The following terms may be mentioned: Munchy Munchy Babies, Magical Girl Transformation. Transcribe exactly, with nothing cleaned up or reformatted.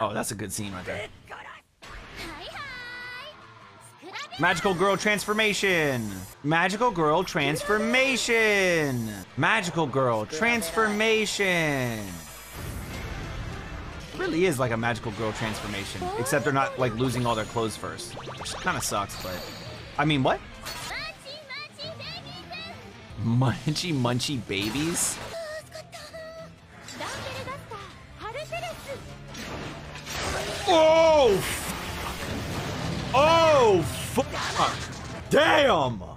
Oh, that's a good scene right there. Magical Girl Transformation! Magical Girl Transformation! Magical Girl Transformation! It really is like a Magical Girl Transformation, except they're not like losing all their clothes first, which kind of sucks, but... I mean, what? Munchy Munchy Babies? Oh! Oh! Fuck. Damn!